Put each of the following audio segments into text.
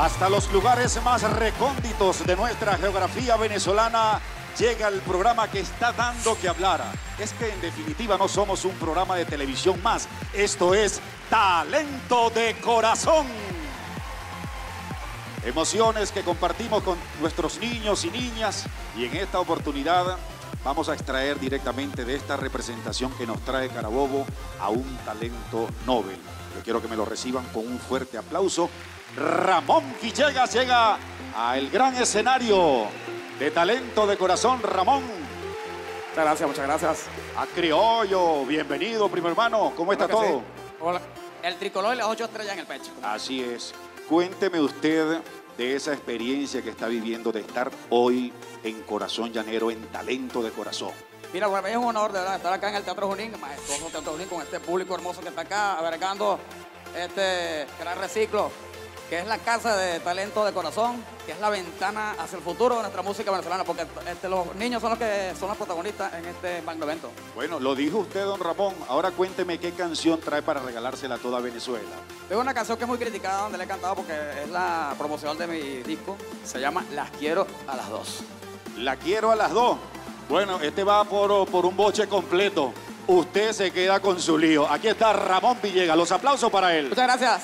Hasta los lugares más recónditos de nuestra geografía venezolana llega el programa que está dando que hablar. Es que en definitiva no somos un programa de televisión más. Esto es Talento de Corazón. Emociones que compartimos con nuestros niños y niñas. Y en esta oportunidad vamos a extraer directamente de esta representación que nos trae Carabobo a un talento Nobel. Yo quiero que me lo reciban con un fuerte aplauso. Ramón Quichegas llega al gran escenario de Talento de Corazón. Ramón. Muchas gracias, muchas gracias. A Criollo, bienvenido, primo hermano. ¿Cómo está todo? Sí. Hola. El tricolor y las 8 estrellas en el pecho. Así es. Cuénteme usted de esa experiencia que está viviendo de estar hoy en Corazón Llanero, en Talento de Corazón. Mira, para mí es un honor de verdad estar acá en el Teatro Junín, majestuoso Teatro Junín, con este público hermoso que está acá, albergando este gran reciclo, que es la casa de Talento de Corazón, que es la ventana hacia el futuro de nuestra música venezolana, porque los niños son los que son los protagonistas en este magno evento. Bueno, lo dijo usted, don Ramón. Ahora cuénteme qué canción trae para regalársela a toda Venezuela. Tengo una canción que es muy criticada, donde la he cantado porque es la promocional de mi disco. Se llama Las Quiero a las 2. ¿La quiero a las 2? Bueno, este va por un boche completo. Usted se queda con su lío. Aquí está Ramón Quichegas. Los aplausos para él. Muchas gracias.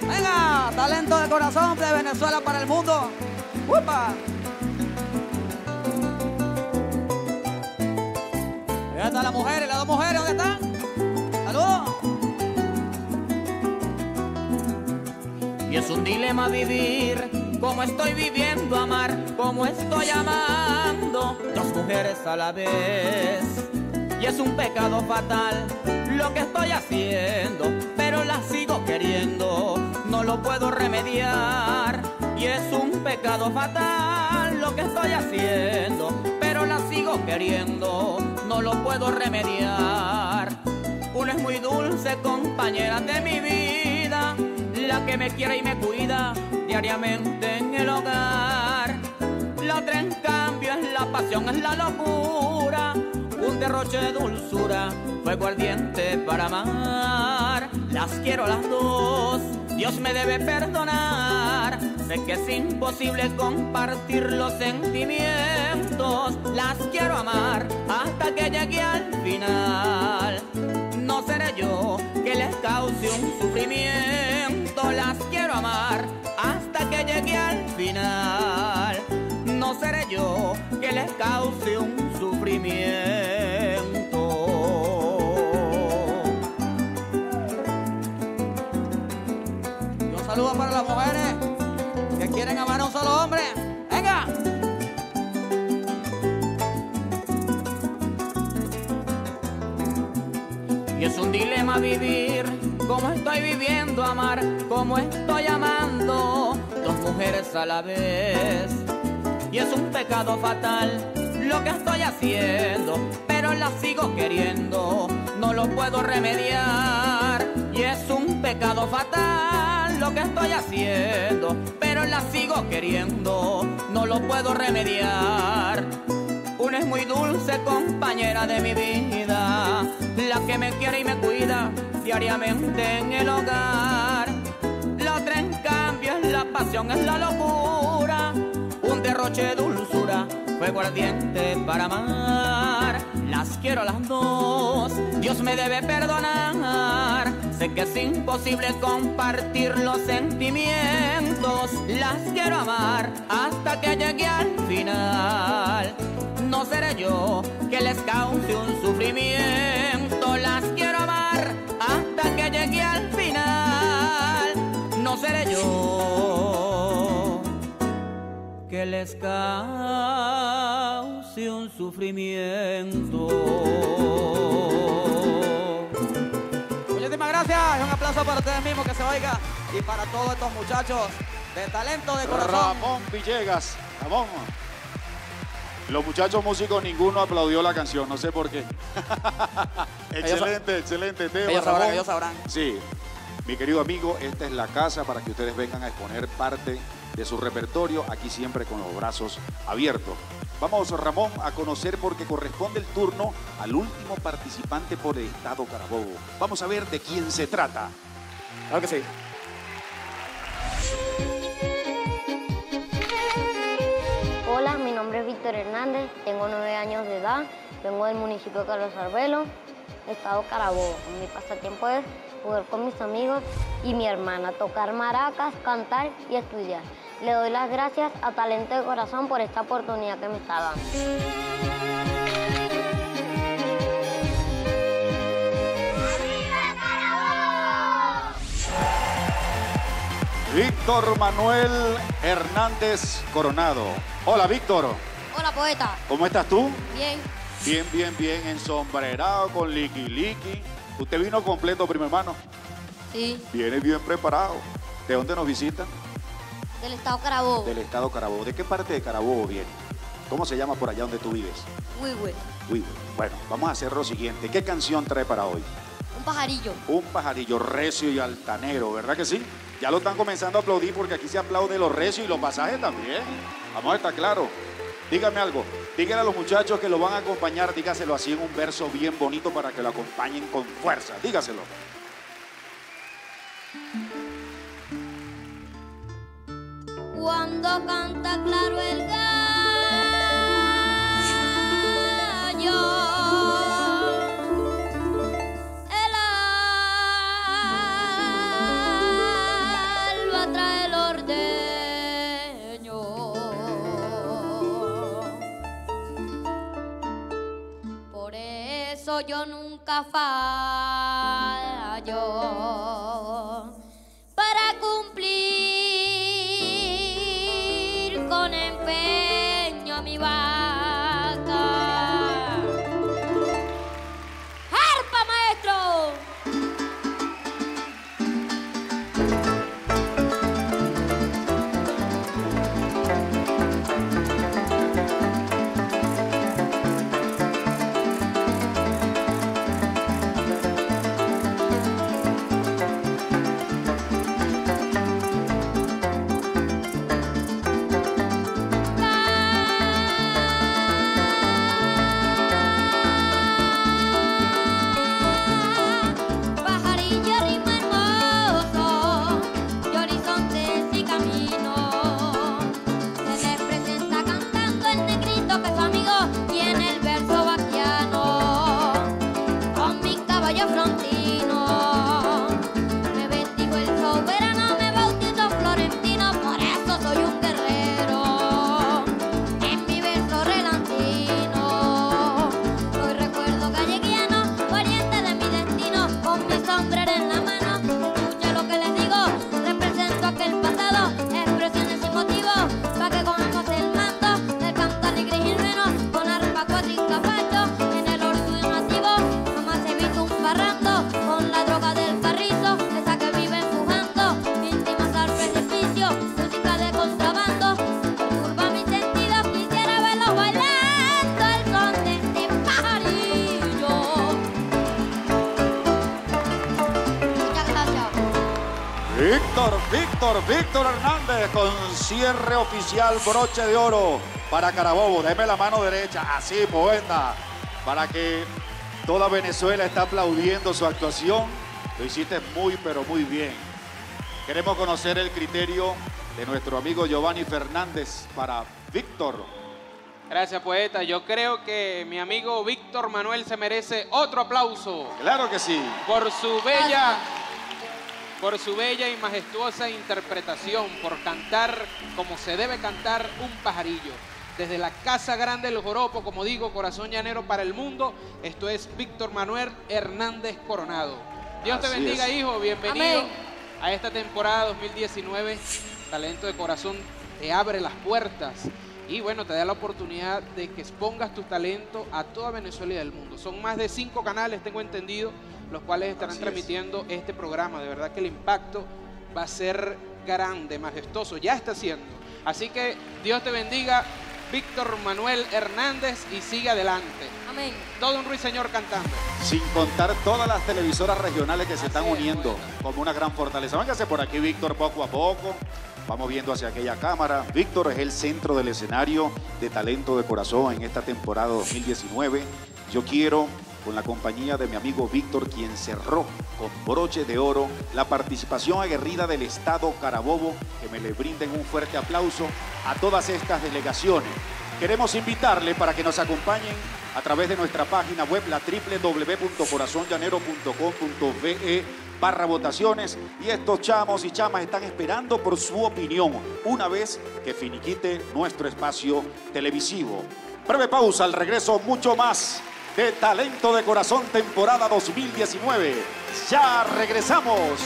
Venga, Talento de Corazón de Venezuela para el mundo. ¡Upa! Ya están las mujeres, las 2 mujeres, ¿dónde están? ¡Saludos! Y es un dilema vivir, como estoy viviendo, amar, como estoy amando, 2 mujeres a la vez. Y es un pecado fatal lo que estoy haciendo, pero la sigo queriendo, no lo puedo remediar. Y es un pecado fatal lo que estoy haciendo, pero la sigo queriendo, no lo puedo remediar. Una es muy dulce compañera de mi vida, la que me quiere y me cuida diariamente en el hogar. La otra en cambio es la pasión, es la locura, un derroche de dulzura, fuego ardiente para amar. Las quiero a las 2, Dios me debe perdonar. Sé que es imposible compartir los sentimientos. Las quiero amar hasta que llegue al final. No seré yo que les cause un sufrimiento. Las quiero amar hasta que llegue al final. No seré yo que les cause un sufrimiento. Un saludo para las mujeres que quieren amar a un solo hombre. ¡Venga! Y es un dilema vivir, como estoy viviendo, amar, como estoy amando, 2 mujeres a la vez. Y es un pecado fatal lo que estoy haciendo, pero la sigo queriendo, no lo puedo remediar. Y es un pecado fatal lo que estoy haciendo, pero la sigo queriendo, no lo puedo remediar. Una es muy dulce compañera de mi vida, la que me quiere y me cuida diariamente en el hogar. La otra en cambio es la pasión, es la locura, un derroche de dulzura, fuego ardiente para amar. Las quiero a las 2, Dios me debe perdonar. Sé que es imposible compartir los sentimientos. Las quiero amar hasta que llegue al final. No seré yo que les cause un sufrimiento. Las quiero amar hasta que llegue al final. No seré yo que les cause un sufrimiento. Muchísimas gracias. Un aplauso para ustedes mismos, que se oiga, y para todos estos muchachos de Talento de Corazón. Ramón Quichegas. Ramón. Los muchachos músicos, ninguno aplaudió la canción, no sé por qué. Excelente, excelente tema. Ellos sabrán, ellos sabrán. Sí. Mi querido amigo, esta es la casa para que ustedes vengan a exponer parte de su repertorio, aquí siempre con los brazos abiertos. Vamos, Ramón, a conocer, porque corresponde el turno al último participante por el estado Carabobo. Vamos a ver de quién se trata. Claro que sí. mi nombre es Víctor Hernández, tengo 9 años de edad, vengo del municipio de Carlos Arbelo, estado Carabobo. Mi pasatiempo es jugar con mis amigos y mi hermana, tocar maracas, cantar y estudiar. Le doy las gracias a Talento de Corazón por esta oportunidad que me está dando. Víctor Manuel Hernández Coronado. Hola, Víctor. Hola, poeta. ¿Cómo estás tú? Bien. Bien, bien, bien, ensombrerado, con liqui-liqui. ¿Usted vino completo, primo hermano? Sí. Viene bien preparado. ¿De dónde nos visitan? Del estado Carabobo. Del estado Carabobo. ¿De qué parte de Carabobo viene? ¿Cómo se llama por allá donde tú vives? Güigüe. Güigüe. Bueno, vamos a hacer lo siguiente. ¿Qué canción trae para hoy? Un pajarillo. Un pajarillo recio y altanero, ¿verdad que sí? Ya lo están comenzando a aplaudir porque aquí se aplaude los recios y los pasajes también. Vamos a estar claros. Dígame algo. Díganle a los muchachos que lo van a acompañar, dígaselo así en un verso bien bonito para que lo acompañen con fuerza. Dígaselo. Cuando canta claro el gallo, yo nunca fallo para cumplir con empeño a mi vaca. ¡Arpa, maestro! Víctor Hernández con cierre oficial, broche de oro para Carabobo. Deme la mano derecha, así, poeta, para que toda Venezuela está aplaudiendo su actuación. Lo hiciste muy, pero muy bien. Queremos conocer el criterio de nuestro amigo Giovanni Fernández para Víctor. Gracias, poeta. Yo creo que mi amigo Víctor Manuel se merece otro aplauso. Claro que sí. Por su bella y majestuosa interpretación, por cantar como se debe cantar un pajarillo. Desde la Casa Grande del Joropo, como digo, Corazón Llanero para el mundo, esto es Víctor Manuel Hernández Coronado. Dios te bendiga, hijo, bienvenido. Amén. A esta temporada 2019. Talento de Corazón te abre las puertas y bueno, te da la oportunidad de que expongas tu talento a toda Venezuela y del mundo. Son más de 5 canales, tengo entendido, los cuales estarán transmitiendo este programa. De verdad que el impacto va a ser grande, majestuoso, ya está siendo. Así que Dios te bendiga, Víctor Manuel Hernández, y sigue adelante. Amén. Todo un ruiseñor cantando. Sin contar todas las televisoras regionales que se están uniendo como una gran fortaleza. Vángase por aquí, Víctor, poco a poco. Vamos viendo hacia aquella cámara. Víctor es el centro del escenario de Talento de Corazón en esta temporada 2019. Yo quiero, con la compañía de mi amigo Víctor, quien cerró con broche de oro la participación aguerrida del estado Carabobo, que me le brinden un fuerte aplauso a todas estas delegaciones Queremos invitarle para que nos acompañen a través de nuestra página web, la www.corazonllanero.com.ve/votaciones. Y estos chamos y chamas están esperando por su opinión una vez que finiquite nuestro espacio televisivo. Breve pausa, al regreso mucho más de Talento de Corazón, temporada 2019. ¡Ya regresamos!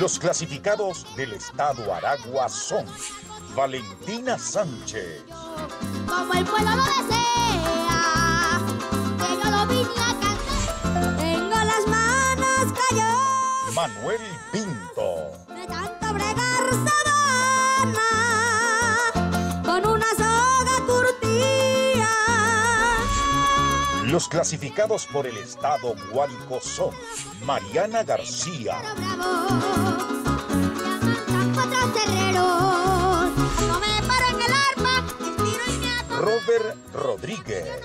Los clasificados del estado Aragua son Valentina Sánchez. Como el pueblo lo desea, que yo lo vine a cantar. Tengo las manos calladas. Manuel Pinto. De tanto bregar sabana, con una soga curtida. Los clasificados por el estado Guárico son Mariana García. Robert Rodríguez.